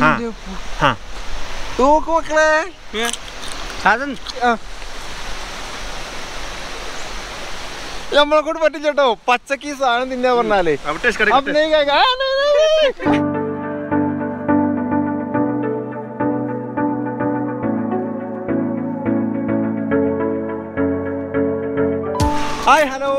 हाँ हाँ तो को क्या साधन ये हमलोग कुछ बटी जटाओ पच्चा की सारण दिन यावर नाले अब टेस्ट करेंगे अब नहीं करेगा नहीं हाय हेलो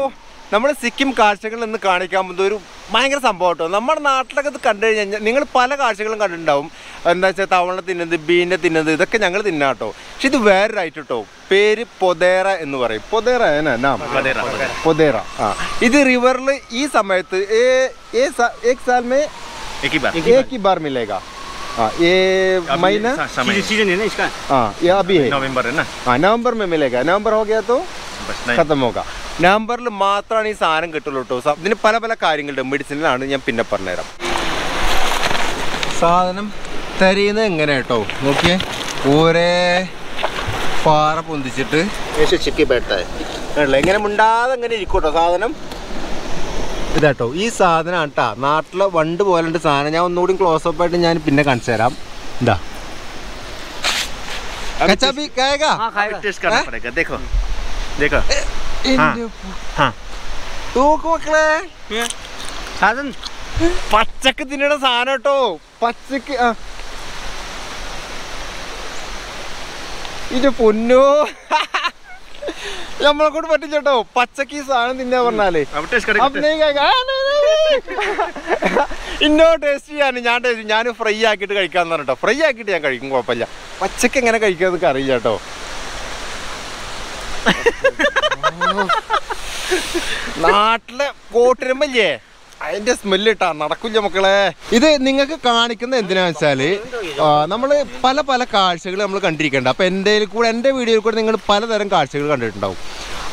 നമ്മുടെ സിക്കിം കാഴ്ചകൾ എന്ന് കാണിക്കാൻ പോകുന്ന ഒരു ഭയങ്കര സംഭവട്ടോ നമ്മുടെ നാട്ടിലൊക്കെ ഇത് കണ്ടു കഴിഞ്ഞാൽ നിങ്ങൾ പല കാഴ്ചകളും കണ്ടിട്ടുണ്ടാവും എന്താ വെച്ചാൽ തവള തിന്നുന്നത് ബീനെ തിന്നുന്നത് ഇതൊക്കെ ഞങ്ങൾ തിന്നാട്ടോ പക്ഷെ ഇത് വേറെ റൈറ്റ് ട്ടോ പേര് പൊദേറ എന്ന് പറയും പൊദേറ എന്നാ നാമ പൊദേറ പൊദേറ ആ ഇത് റിവറിൽ ഈ സമയത്ത് एक साल में एक ही बार मिलेगा ये महीना सीजन है ना इसका हाँ ये अभी है नवंबर है ना हाँ नवंबर में मिलेगा नवंबर हो गया तो खत्म होगा नवंबर मात्र ई साधन किट्टुल्लू साहब इन पल पल क्यों मेडिसिन या पर साधन तरह नोकिए ओरे पार പൊന്തിച്ചിട്ട് चिक्की बैठता है मुंडादो साधन ഇതാട്ടോ ഈ സാധനമാണ് ട്ടാ നാട്ടിലെ വണ്ട് പോലെണ്ട് സാധനം ഞാൻ ഒന്നുകൂടി ക്ലോസ് അപ്പ് ആയിട്ട് ഞാൻ പിന്നെ കാണിച്ചു തരാം എന്താ കച്ചാബി खाएगा हां खाएगा टेस्ट करना पड़ेगा देखो देखो हां तो कोकले സാധനം പച്ചക്ക് തിന്നണ സാധനം ട്ടോ പച്ചക്ക് ഇത് പൊന്നോ നമ്മളെ കൂടി പറ്റിച്ചോ പച്ചക്ക് ഈ സാധനം തിന്നാ പറഞ്ഞാലേ ഇന്നോ ടേസ്റ്റ് ചെയ്യാനും ഞാൻ ഫ്രൈ ആക്കിയിട്ട് കഴിക്കാന്ന് പറഞ്ഞോ ഫ്രൈ ആക്കിയിട്ട് ഞാൻ കഴിക്കും കുഴപ്പമില്ല പച്ചക്ക് എങ്ങനെ കഴിക്കാന്ന് എനിക്ക് അറിയില്ല കേട്ടോ നാട്ടിലെ കോട്ടിരുമ്പല്ലേ അതിന്റെ സ്മെല്ല് ഇട്ടാ നടക്കില്ല മക്കളെ ഇത് നിങ്ങൾക്ക് കാണിക്കുന്നത് എന്തിനാന്ന് വെച്ചാല് നമ്മൾ പല പല കാഴ്ചകൾ നമ്മൾ കണ്ടിരിക്കുന്നുണ്ട് അപ്പോൾ എൻ്റെ വീഡിയോയിൽ കൂടെ നിങ്ങൾ പലതരം കാഴ്ചകൾ കണ്ടിട്ടുണ്ടാവും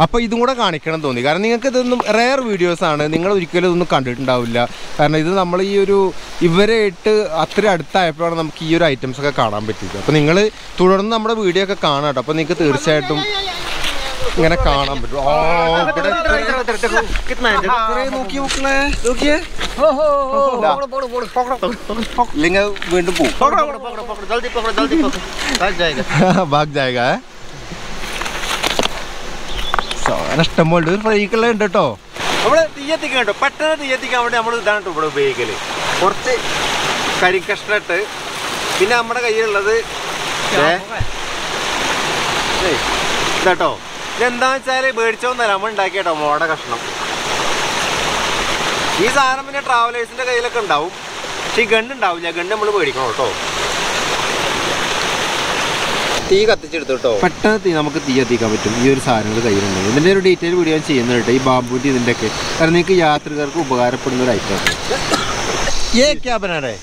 അപ്പോൾ ഇതും കൂടെ കാണിക്കണം തോന്നി കാരണം നിങ്ങൾക്ക് ഇതൊന്നും റെയർ വീഡിയോസ് ആണ് നിങ്ങൾ ഒരിക്കലും ഇതൊന്നും കണ്ടിട്ടുണ്ടാവില്ല കാരണം ഇത് നമ്മൾ ഈ ഒരു ഇവരായിട്ട് അത്ര അടുത്തായപ്പോഴാണ് നമുക്ക് ഈ ഒരു ഐറ്റംസ് ഒക്കെ കാണാൻ പറ്റിയത് അപ്പോൾ നിങ്ങൾ തുടർന്ന് നമ്മുടെ വീഡിയോ ഒക്കെ കാണാം കേട്ടോ അപ്പോൾ നിങ്ങൾക്ക് തീർച്ചയായിട്ടും इങ്ങനെ കാണാൻ പറ്റും ഓ ഇവിടെ कितना है अरे നോക്കി നോക്കണേ നോക്കിയേ ഓഹോ पकड़ो लेंगे വീണ്ടും പോ पकड़ो जल्दी पकड़ो भाग जाएगा സാധനം ഇഷ്ടംപോലെ ഒരു ഫ്രൈക്കല ഉണ്ട് ട്ടോ നമ്മൾ തീയത്തിക്കാൻ ട്ടോ പെട്ടെന്ന് തീയത്തിക്കാൻ വേണ്ടി നമ്മൾ ഇതാണ് ട്ടോ ഇവിടെ ഉപയോഗിക്കല് കുറച്ച് കരിക്കഷ്ണട്ട് പിന്നെ നമ്മുടെ കയ്യിലുള്ളത് ഇതാട്ടോ എന്താ വെച്ചാല് മേടിച്ചോന്ന് രമ ഉണ്ടാക്കിയാട്ടോ മോടെ കഷ്ണം ഈ സാധനം പിന്നെ ട്രാവലേഴ്സിന്റെ കയ്യിലൊക്കെ ഉണ്ടാവും പക്ഷെ ഈ ഗണ്ണുണ്ടാവില്ല ഗണ്ണ് നമ്മള് മേടിക്കണം കേട്ടോ തീ കത്തിച്ചെടുത്തു കേട്ടോ പെട്ടെന്ന് തീ നമുക്ക് തീ കത്തിക്കാൻ പറ്റും ഈ ഒരു സാധനങ്ങൾ കയ്യിലുണ്ടാവും ഇതിന്റെ ഒരു ഡീറ്റെയിൽ വീഡിയോ ഞാൻ ചെയ്യുന്നത് കേട്ടോ ഈ ബാമ്പൂട്ടി ഇതിന്റെ ഒക്കെ കാരണം നിങ്ങൾക്ക് യാത്രികർക്ക് ഉപകാരപ്പെടുന്ന ഒരു ഐറ്റം ആണ്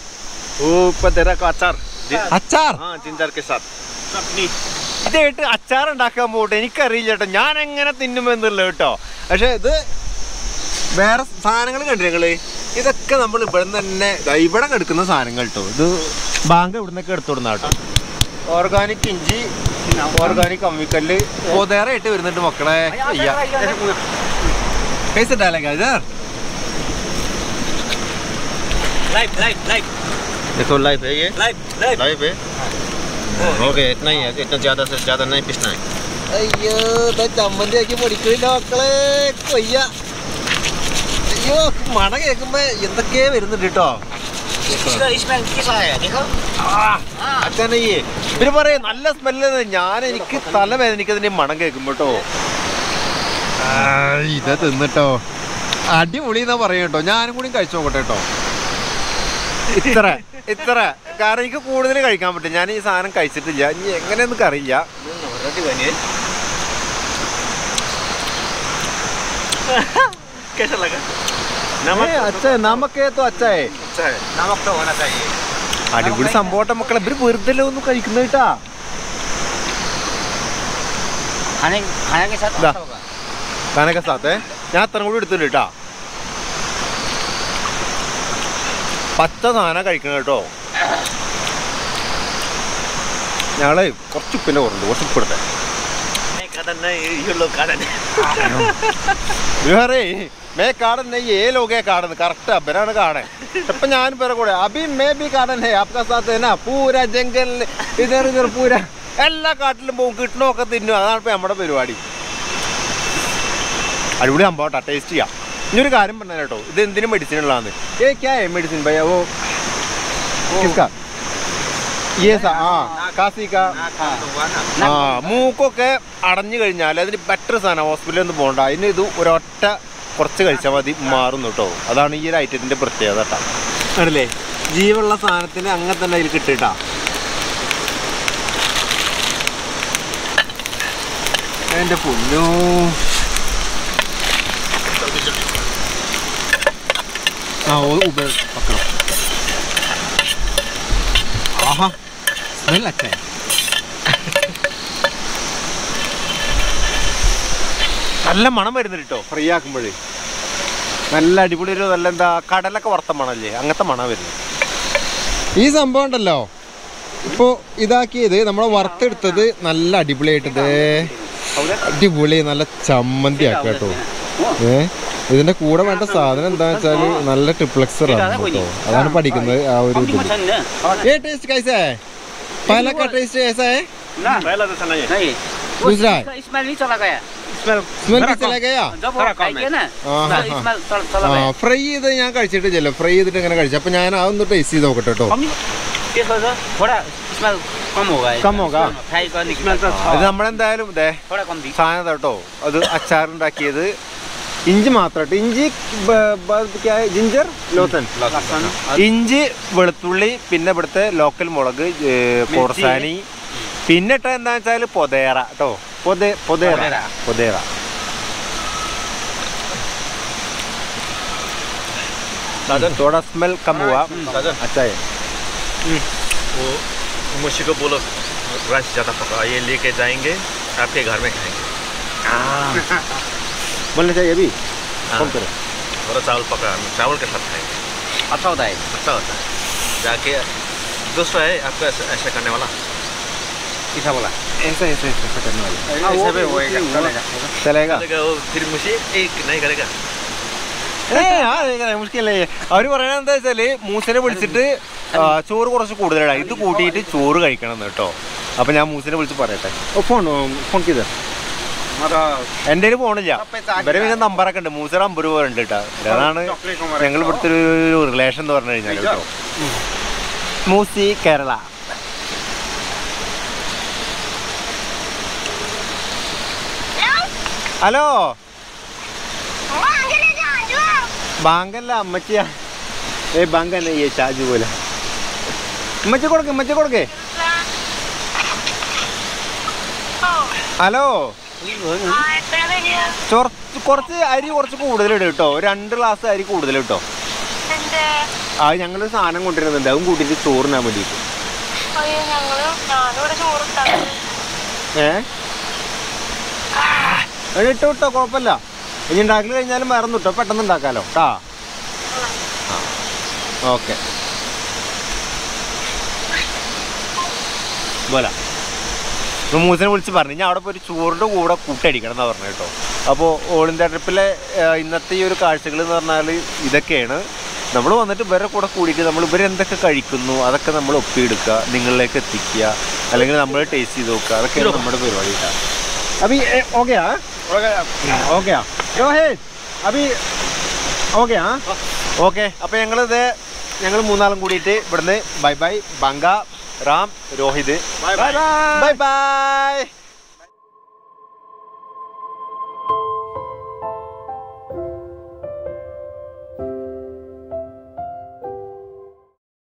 ഇതായിട്ട് അച്ചാറുണ്ടാക്കാൻ പോകട്ടെ എനിക്കറിയില്ല കേട്ടോ ഞാൻ എങ്ങനെ തിന്നുമെന്നില്ല കേട്ടോ പക്ഷെ ഇത് വേറെ സാധനങ്ങൾ കണ്ടില്ലേ നിങ്ങൾ ഇതൊക്കെ നമ്മൾ ഇവിടെ തന്നെ ഇവിടെ എടുക്കുന്ന സാധനങ്ങൾ കേട്ടോ ഇത് ബാങ്ക് ഇവിടെ നിന്നൊക്കെ എടുത്തുവിടുന്ന കേട്ടോ ഓർഗാനിക് ഇഞ്ചി ഓർഗാനിക് അമ്മിക്കല്ല് പൊതേറ ഇട്ട് വരുന്നുണ്ട് മക്കളെ हो गया इतना ही है इतना ज़्यादा से ज़्यादा नहीं पिसना है अयो तो चम्मच आके बड़ी करीना मक्कले कोय्या अयो माना के एकदम എന്തൊക്കെ വരുന്നുണ്ട് ട്ടോ इसका स्मेल कैसा है देखो अच्छा नहीं है फिर पर നല്ല സ്മെൽ ആണ് ഞാൻ എനിക്ക് തലവേദനിക്കുന്നതിന്റെ മണം കേൾക്കുമ്പോൾ ട്ടോ ഇതാ തിന്നട്ടോ അടിപൊളി എന്നാ പറയട്ടോ ഞാനും കൂടി കഴിച്ചു നോക്കട്ടെ ട്ടോ ഇത്ര കാരണം എനിക്ക് കൂടുതൽ കഴിക്കാൻ പറ്റും ഞാൻ ഈ സാധനം കഴിച്ചിട്ടില്ല ഇനി എങ്ങനെയെന്ന് അറിയില്ല അടിപൊളി സംഭവം മക്കളെ ഇവര് വെറുതെ ഒന്നും കഴിക്കുന്ന കേട്ടാ ഖാനൊക്കെ സാത്തേ ഞാൻ അത്ര കൂടി എടുത്തിട്ടുണ്ട് കേട്ടാ പച്ച സാധനം കഴിക്കണം കേട്ടോ ഞങ്ങള് കുറച്ച് ഉപ്പിൻ്റെ കുറഞ്ഞു കുറച്ച് ഉപ്പിടത്തെ मैं कारण नहीं है, ये लोग है कारण, करेक्ट अबरान कारण या कूड़े अभी मैं भी कारण है आपका साथ है ना। पूरा जंगल इधर उधर पूरा एल काटिल किटो तिन्नु अदाण ना परिपाड़ी अभी संभव टेस्ट इन क्यों परो इतनी मेडिसिन ये क्या है मेडिसिन भैया वो किसका ये सा काशी का मूको अड़े कई बेटर सान हॉस्पिटल इन इतट कुछ कहचा मारो अदान ईर ईटि प्रत्येकता आने जीवल साधन अगले कटा आहा स्मेल लगता है നല്ല മണം വരുന്നുണ്ട് ട്ടോ ഫ്രൈ ആക്കുമ്പോൾ നല്ല അടിപൊളി ഒരു നല്ല എന്താ കടലൊക്കെ വറുത്ത മണല്ലേ അങ്ങനത്തെ മണം വരുന്നത് ഈ സംഭവം ഉണ്ടല്ലോ ഇപ്പോ ഇതാക്കിയത് നമ്മൾ വറുത്തെടുത്തത് നല്ല അടിപൊളിയായിട്ടേ അടിപൊളി നല്ല ചമ്മന്തി ആക്കാട്ടോ ഇതിന്റെ കൂടെ വേണ്ട സാധനം എന്താന്ന് വെച്ചാൽ നല്ല ട്രിപ്ലക്സർ ആണ് ട്ടോ അതാണ് പഠിക്കുന്നത് ആ ഒരു ഏ ടേസ്റ്റ് കൈസേ पहला का टेस्ट ऐसा है ना पहला तो नहीं है दूसरा स्मेल भी चला गया स्मेल भी चला गया जब वो खाएंगे ना स्मेल चला गया फ्राई ഇത് ഞാൻ കഴിച്ചിട്ടില്ല ഫ്രൈ ചെയ്തിട്ട് അങ്ങനെ കഴിച്ചു അപ്പോൾ ഞാൻ ആവുന്ന ടേസ്റ്റ് ചെയ്ത് നോക്കട്ടെ ട്ടോ थोड़ा स्मेल कम होगा फ्राई का स्मेल तो ഇത് നമ്മൾ എന്തായാലും ദേ थोड़ा कम दी സാധനം ട്ടോ അത് അച്ചാർ ഉണ്ടാക്കിയത് इंजी मात्र इंजी क्या है जिंजर लोसन इंजी വെളുത്തുള്ളി പിന്നെ ഇവിടുത്തെ ലോക്കൽ മുളക് പോർസാനി പിന്നെ ഇട്ട എന്താന്ന് വെച്ചാൽ പൊതേറ ട്ടോ പൊതേറ साजन थोड़ा स्मेल कम हुआ अच्छा है वो मुझे को बोलो राइस ज़्यादा पका ये लेके जाएंगे आपके घर में खाएंगे बोलना चाहिए अभी कम करो थोड़ा चावल पका चावल के साथ खाएंगे अच्छा होता है जाके दोस्तों है आपका ऐसा करने वाला किसा बोला ऐसा करने वाला ऐसा भी होएगा चलेगा वो फिर मुझे एक नहीं करेगा मुश्किल അവര് പറയുന്നത് എന്താ വെച്ചാല് മൂസിനെ വിളിച്ചിട്ട് ചോറ് കുറച്ച് കൂടുതലാണ് ഇത് കൂട്ടിയിട്ട് ചോറ് കഴിക്കണം കേട്ടോ അപ്പോൾ ഞാൻ മൂസിനെ വിളിച്ച് പറയട്ടെ ഫോൺ ചെയ്തോ എന്റെ ഫോണില്ല ഇവരെ പിന്നെ നമ്പറൊക്കെ ഉണ്ട് മൂസ നമ്പർ പോലെ ഉണ്ട് കേട്ടോ അതാണ് ഞങ്ങൾ ഇവിടുത്തെ ഒരു റിലേഷൻ എന്ന് പറഞ്ഞു കഴിഞ്ഞാൽ കേട്ടോ മൂസി കേരള ഹലോ ബാങ്കല്ല അമ്മച്ചിയാ ഏ ബാങ്കല്ല ഈ ചാജു പോലെ അമ്മച്ചി കൊടുക്കേ ഹലോ കുറച്ച് അരി കുറച്ച് കൂടുതലിടും കേട്ടോ ഒരു 2 ഗ്ലാസ് അരി കൂടുതൽ കേട്ടോ ആ ഞങ്ങളൊരു സാധനം കൊണ്ടിരുന്നുണ്ട് അതും കൂട്ടിയിട്ട് ചോറിനാൻ വേണ്ടിയിട്ട് ഇട്ടോ കേട്ടോ കുഴപ്പമില്ല ഇനി ഉണ്ടാക്കി കഴിഞ്ഞാലും വേറൊന്നും ഇട്ടോ പെട്ടെന്ന് ഉണ്ടാക്കാലോ കേട്ടാ ഓക്കെ പോല മൂസിനെ വിളിച്ച് പറഞ്ഞു ഞാൻ അവിടെ പോയി ചോറിൻ്റെ കൂടെ കൂട്ടടിക്കണം എന്നാണ് പറഞ്ഞു കേട്ടോ അപ്പോൾ ഓൾ ഇന്ത്യ ട്രിപ്പിലെ ഇന്നത്തെ ഈ ഒരു കാഴ്ചകൾ എന്ന് പറഞ്ഞാൽ ഇതൊക്കെയാണ് നമ്മൾ വന്നിട്ട് ഇവരുടെ കൂടെ കൂടിയിട്ട് നമ്മൾ ഇവരെന്തൊക്കെ കഴിക്കുന്നു അതൊക്കെ നമ്മൾ ഒപ്പിയെടുക്കുക നിങ്ങളിലേക്ക് എത്തിക്കുക അല്ലെങ്കിൽ നമ്മൾ ടേസ്റ്റ് ചെയ്ത് നോക്കുക അതൊക്കെയാണ് നമ്മുടെ പരിപാടി കേട്ടോ അബി ഓക്കെയാ രോഹിത് അബി ഓക്കെയാ ഓക്കെ അപ്പോൾ ഞങ്ങൾ 3 ആളും കൂടിയിട്ട് ഇവിടുന്ന് ബൈ ബൈ ബാങ്ക राम रोहित बाय बाय